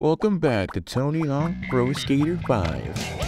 Welcome back to Tony Hawk Pro Skater 5.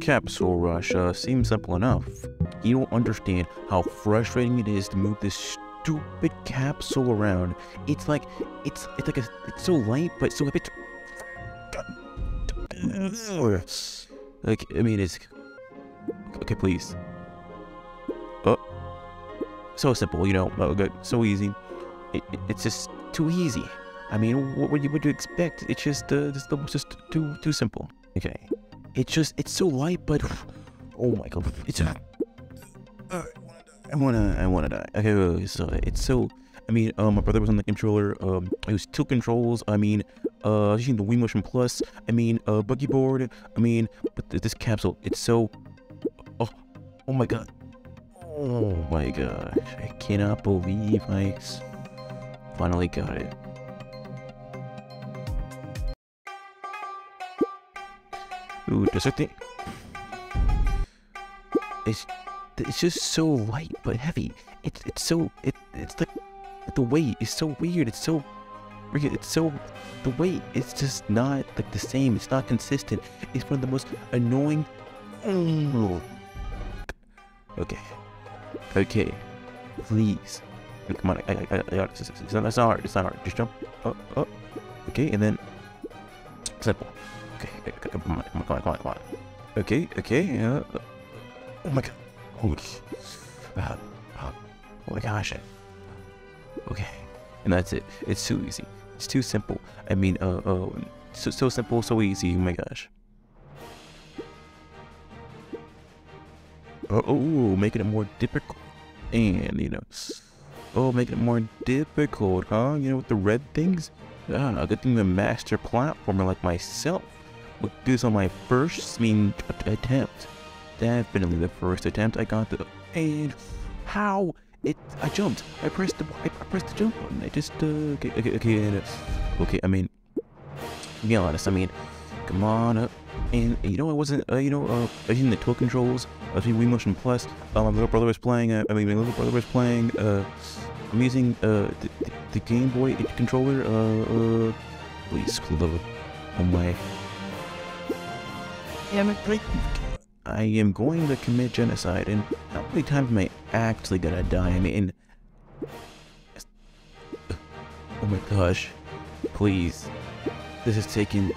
Capsule Rush seems simple enough. You don't understand how frustrating it is to move this stupid capsule around. It's so light, but so if it's like it's okay. Please. Oh, so simple, so easy. It's just too easy. I mean, what would you expect? It's just too simple. Okay. It's so light, but oh my god, I wanna die. Okay, so my brother was on the controller. It was two controls. I was using the Wii Motion Plus. Buggy board. But this capsule, it's so, oh my god, oh my gosh, I cannot believe I finally got it. Ooh, it's just so light but heavy. The weight is so weird. The weight is just not like the same. It's not consistent. It's one of the most annoying. Okay. Please. Come on. I got it. It's not hard. Just jump. Up. Okay, and then simple. Okay, come on. Okay. Oh my god. Oh my gosh. Okay, and that's it. It's too easy. It's too simple. So simple, so easy. Oh my gosh. Making it more difficult. Making it more difficult, huh? With the red things? Ah, good thing the master platformer like myself would do this on my first attempt. Definitely the first attempt. I got the and how it. I jumped. I pressed the jump button. I just okay. Be honest. Come on up. And I wasn't. I was using the tool controls. I was using Wii Motion Plus. My little brother was playing. I'm using the Game Boy controller. Please, Clover. Oh my. Damn it. I am going to commit genocide, and how many times am I actually gonna die? Oh my gosh. Please. This is taking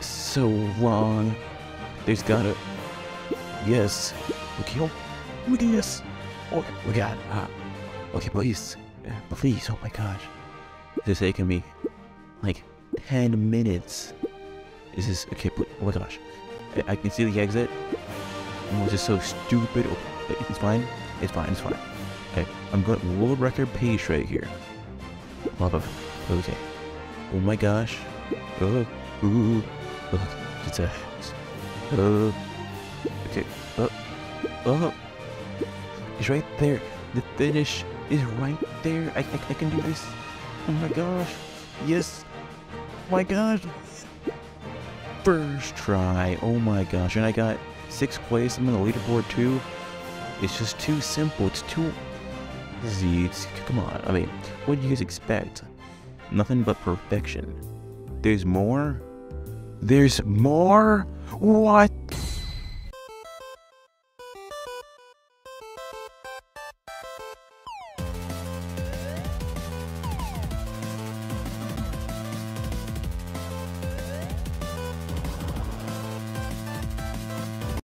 so so wrong. There's gotta... Yes. Okay, oh, look at this. Oh, my God. Okay, please. Please, oh my gosh. This is taking me, like, 10 minutes. Is this... Okay, please. Oh my gosh. I can see the exit. And was just so stupid. Oh, it's fine. It's fine, it's fine. Okay, I'm going to world record pace right here. Love it. Okay. Oh my gosh. Oh, ooh. Oh, it's a... Oh. Okay. Oh. Oh. It's right there. The finish is right there. I can do this. Oh my gosh. Yes. Oh my gosh. First try. Oh my gosh. And I got 6th place. I'm in the leaderboard too. It's just too simple. It's too easy. It's, come on. I mean, what do you guys expect? Nothing but perfection. There's more? There's more? What?